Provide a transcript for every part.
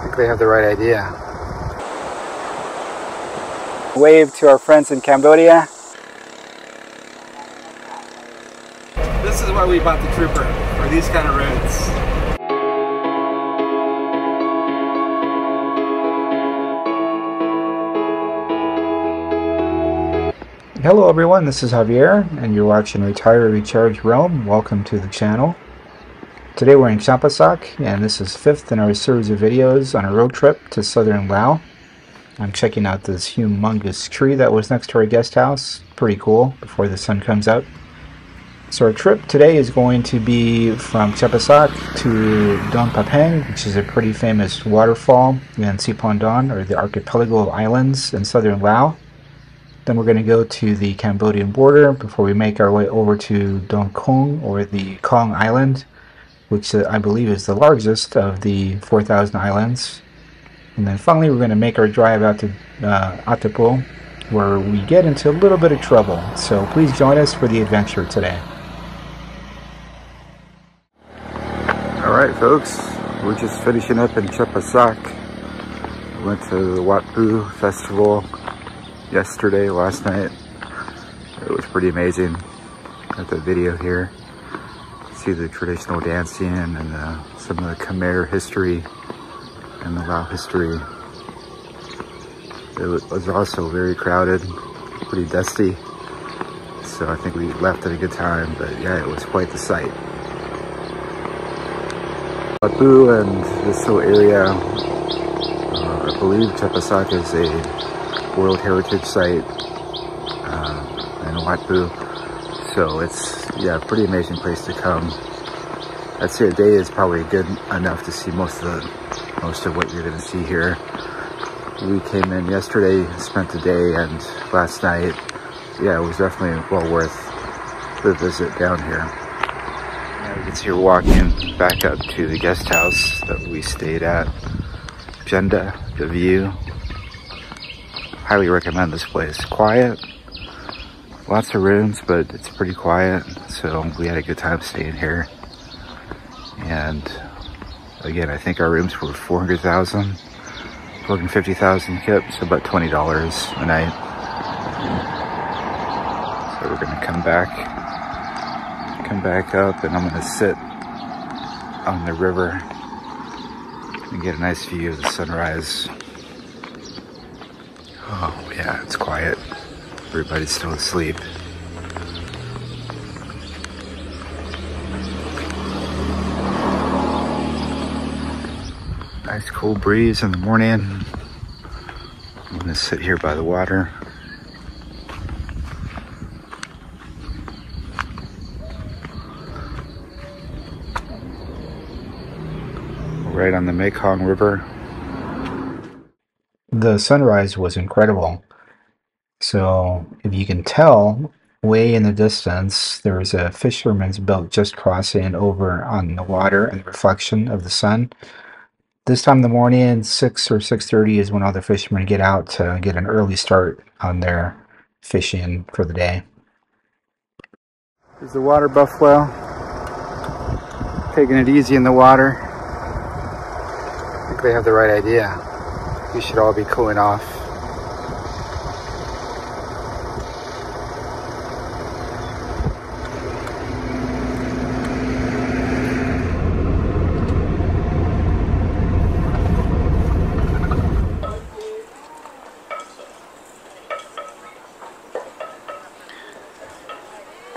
I think they have the right idea. Wave to our friends in Cambodia. This is why we bought the Trooper, for these kind of roads. Hello everyone, this is Javier, and you're watching Retire Recharge Realm. Welcome to the channel. Today we're in Champasak, and this is 5th in our series of videos on a road trip to southern Laos. I'm checking out this humongous tree that was next to our guest house. Pretty cool, before the sun comes up. So our trip today is going to be from Champasak to Don Phapheng, which is a pretty famous waterfall in Si Phan Don, or the archipelago of islands in southern Laos. Then we're going to go to the Cambodian border before we make our way over to Don Khong, or the Khong Island, which I believe is the largest of the 4,000 islands. And then finally we're going to make our drive out to Attapeu, where we get into a little bit of trouble. So please join us for the adventure today. Alright folks, we're just finishing up in Champasak. We went to the Wat Phu festival yesterday, last night. It was pretty amazing. Got the video here. See the traditional dancing and some of the Khmer history and the Lao history. It was also very crowded, pretty dusty. So I think we left at a good time, but yeah, it was quite the sight. Wat Phu and this whole area, I believe Champasak is a World Heritage Site in Wat Phu, so it's, yeah, a pretty amazing place to come. I'd say a day is probably good enough to see most of what you're going to see here. We came in yesterday, spent the day and last night. Yeah, it was definitely well worth the visit down here. Now you can see we're walking back up to the guest house that we stayed at, Jenda, the view. Highly recommend this place. Quiet, lots of rooms, but it's pretty quiet, so we had a good time staying here. And again, I think our rooms were 400,000, 450,000 kip, so about $20 a night. So we're gonna come back up, and I'm gonna sit on the river and get a nice view of the sunrise. Oh yeah, it's quiet. Everybody's still asleep. Nice cool breeze in the morning. I'm gonna sit here by the water. Right on the Mekong River. The sunrise was incredible. So if you can tell, way in the distance there was a fisherman's boat just crossing over on the water and the reflection of the sun. This time in the morning, 6 or 6:30 is when all the fishermen get out to get an early start on their fishing for the day. There's the water buffalo, taking it easy in the water. I think they have the right idea. We should all be cooling off.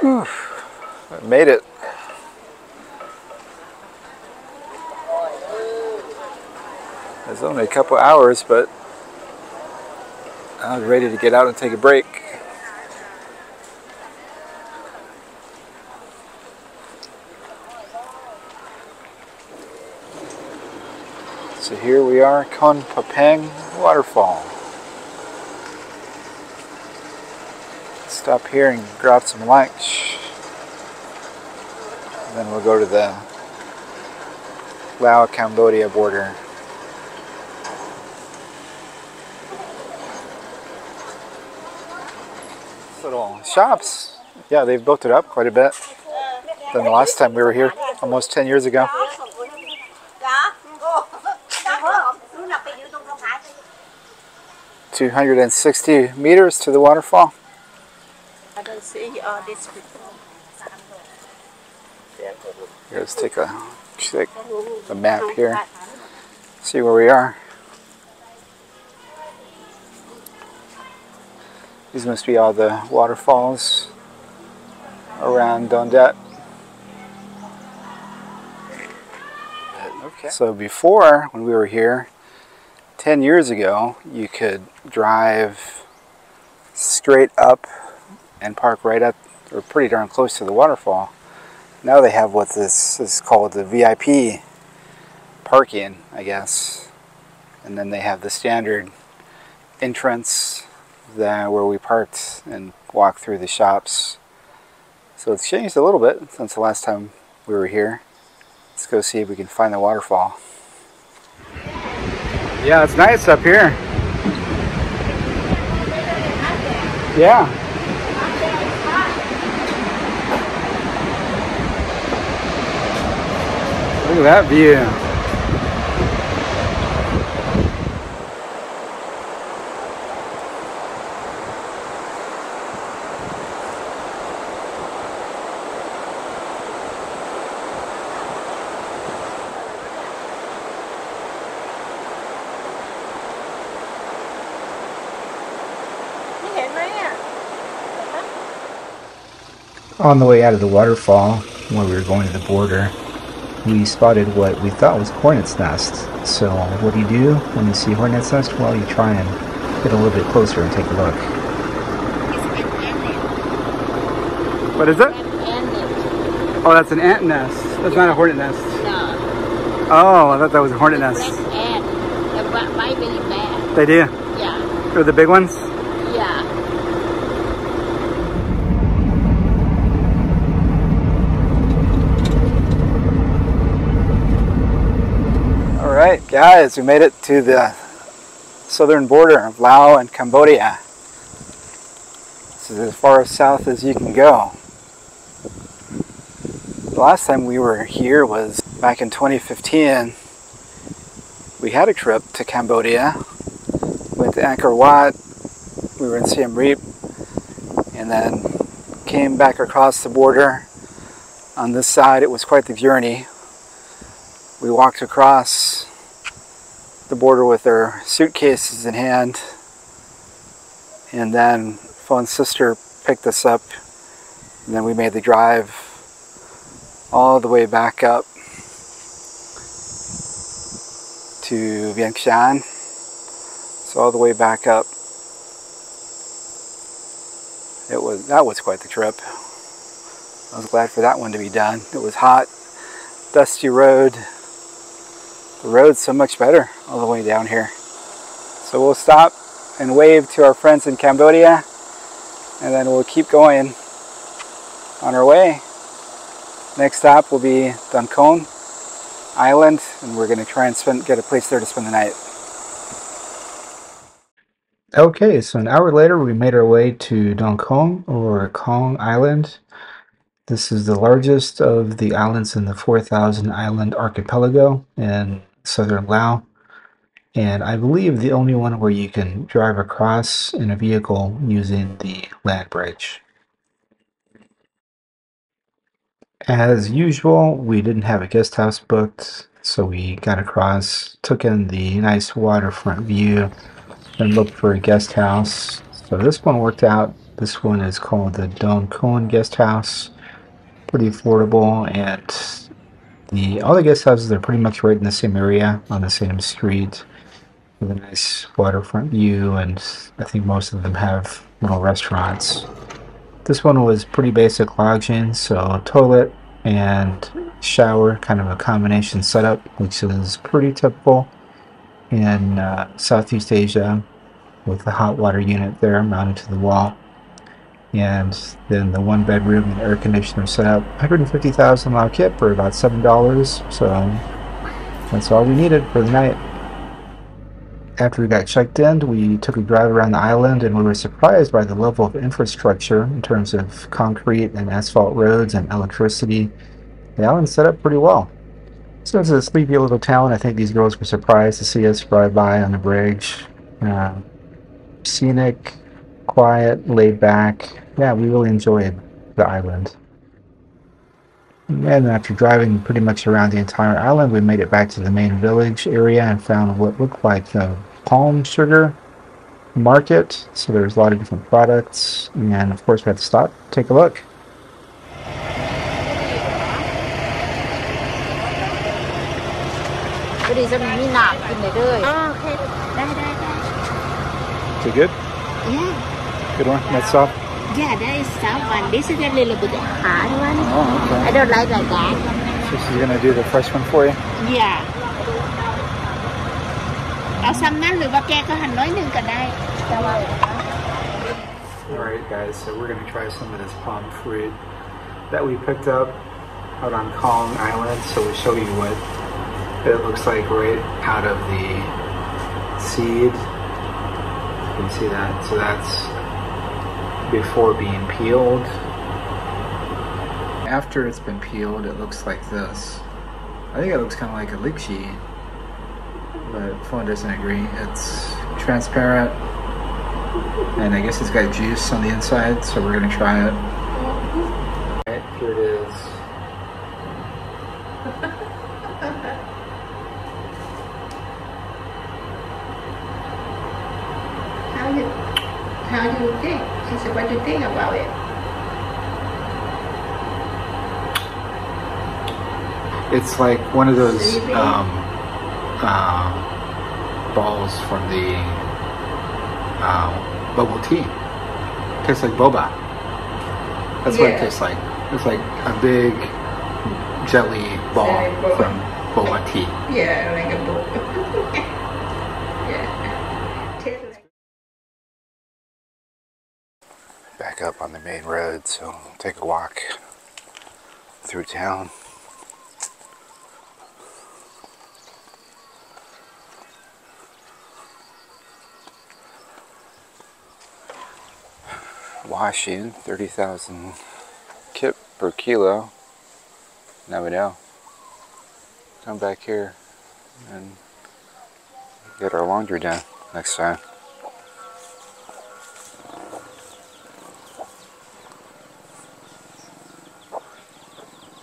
Oof, I made it. It's only a couple hours, but I was ready to get out and take a break. So here we are, Khon Phapheng Waterfall. Stop here and grab some lunch. And then we'll go to the Lao-Cambodia border. Little shops. Yeah, they've built it up quite a bit than the last time we were here, almost 10 years ago. 260 meters to the waterfall. I don't see all this before. Let's take a check the map here, see where we are. These must be all the waterfalls around Dondet. Okay. So before, when we were here 10 years ago, you could drive straight up and park right up, or pretty darn close to the waterfall. Now they have what this is called the VIP parking, I guess. And then they have the standard entrance there where we parked and walked through the shops. So it's changed a little bit since the last time we were here. Let's go see if we can find the waterfall. Yeah, it's nice up here. Yeah. Look at that view. On the way out of the waterfall, when we were going to the border, we spotted what we thought was hornet's nests. So what do you do when you see hornet's nest? Well, you try and get a little bit closer and take a look. It's an ant nest. What is it? An ant nest. Oh, that's an ant nest. That's not a hornet nest. No. Oh, I thought that was a hornet nest. Ant. Might be bad. They do? Yeah. Or the big ones? Yeah. Alright guys, we made it to the southern border of Laos and Cambodia. This is as far south as you can go. The last time we were here was back in 2015. We had a trip to Cambodia. Went to Angkor Wat, we were in Siem Reap, and then came back across the border. On this side it was quite the journey. We walked across the border with our suitcases in hand, and then Phone's sister picked us up, and then we made the drive all the way back up to Vientiane. So all the way back up, that was quite the trip. I was glad for that one to be done. It was hot, dusty road. The road's so much better all the way down here. So we'll stop and wave to our friends in Cambodia, and then we'll keep going on our way. Next stop will be Don Khong Island, and we're going to try and get a place there to spend the night. Okay, so an hour later we made our way to Don Khong, or Khong Island. This is the largest of the islands in the 4,000 island archipelago in southern Laos, and I believe the only one where you can drive across in a vehicle using the land bridge. As usual, we didn't have a guest house booked, so we got across, took in the nice waterfront view, and looked for a guest house. So this one worked out. This one is called the Don Khong Guest House. Pretty affordable, and all the guest houses are pretty much right in the same area on the same street with a nice waterfront view, and I think most of them have little restaurants. This one was pretty basic lodging, so toilet and shower, kind of a combination setup, which is pretty typical in Southeast Asia, with the hot water unit there mounted to the wall. And then the one bedroom and air conditioner set up, 150,000 Lao kip, for about $7. So that's all we needed for the night. After we got checked in, we took a drive around the island, and we were surprised by the level of infrastructure in terms of concrete and asphalt roads and electricity. The island's set up pretty well. So it's a sleepy little town. I think these girls were surprised to see us drive by on the bridge. scenic, quiet, laid back. Yeah, we really enjoyed the island. And after driving pretty much around the entire island, we made it back to the main village area and found what looked like the palm sugar market. So there's a lot of different products, and of course we had to stop, take a look. Is it good? Yeah. Good one? That's soft? Yeah, that is soft one. This is a little bit hard one. Oh, okay. I don't like that. So she's gonna do the fresh one for you? Yeah. Alright guys, so we're gonna try some of this palm fruit that we picked up out on Kong Island. So we'll show you what it looks like right out of the seed. You can see that. So that's before being peeled. After it's been peeled, it looks like this. I think it looks kind of like a lychee, but Pho doesn't agree. It's transparent, and I guess it's got juice on the inside, so we're gonna try it. Alright, here it is. How do you think? She said, what do you think about it? It's like one of those balls from the bubble tea. Tastes like boba. That's what it tastes like. It's like a big jelly ball from boba tea. Yeah, like a boba. Up on the main road, so we'll take a walk through town. Washing 30,000 kip per kilo. Now we know. Come back here and get our laundry done next time.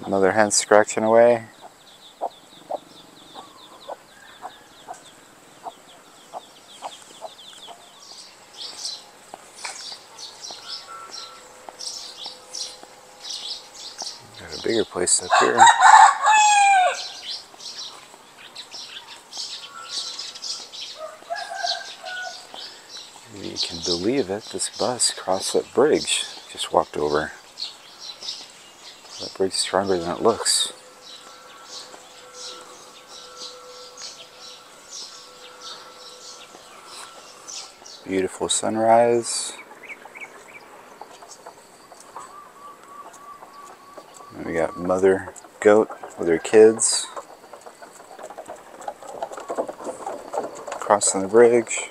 Another hen scratching away. Got a bigger place up here. You can believe it, this bus crossed that bridge. Just walked over. That bridge is stronger than it looks. Beautiful sunrise. And we got mother goat with her kids crossing the bridge.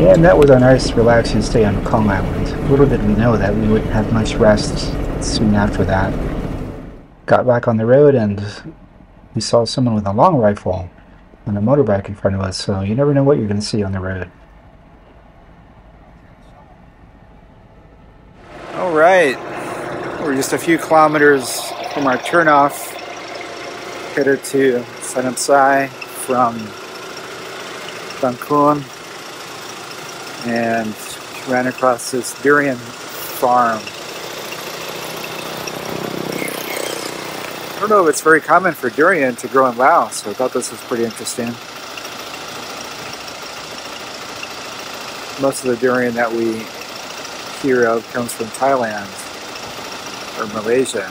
Yeah, and that was our nice relaxing stay on Mekong Island. Little did we know that we wouldn't have much rest soon after that. Got back on the road and we saw someone with a long rifle and a motorbike in front of us, so you never know what you're going to see on the road. Alright, we're just a few kilometers from our turnoff, headed to Sanxay from Don Khong, and ran across this durian farm. I don't know if it's very common for durian to grow in Laos, so I thought this was pretty interesting. Most of the durian that we hear of comes from Thailand or Malaysia.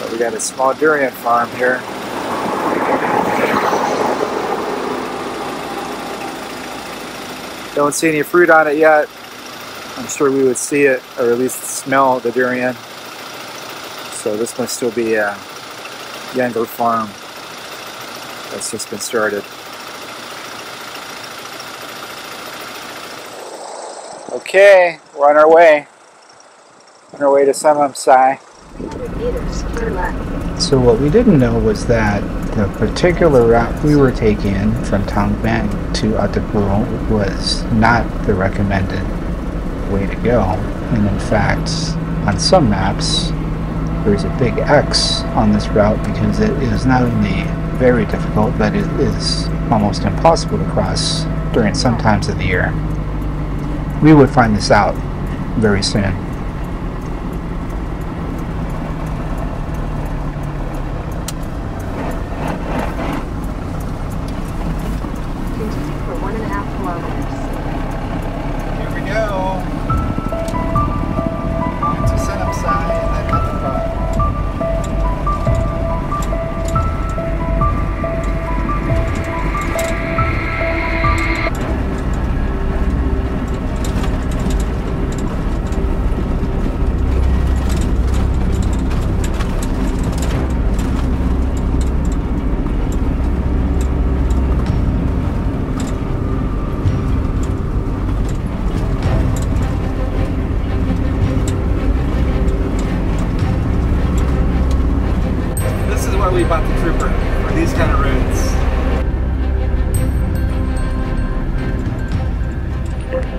But we got a small durian farm here. Don't see any fruit on it yet. I'm sure we would see it, or at least smell the durian. So this must still be a younger farm that's just been started. Okay, we're on our way. On our way to Sanxay. So what we didn't know was that the particular route we were taking from Tangban to Attapeu was not the recommended way to go. And in fact, on some maps, there's a big X on this route because it is not only very difficult, but it is almost impossible to cross during some times of the year. We would find this out very soon.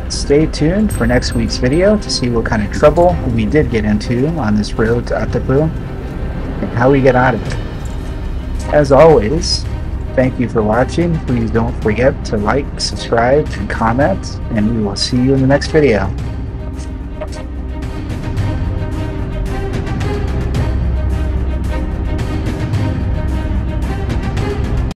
Stay tuned for next week's video to see what kind of trouble we did get into on this road to Attapeu and how we get out of it. As always, thank you for watching. Please don't forget to like, subscribe, and comment, and we will see you in the next video.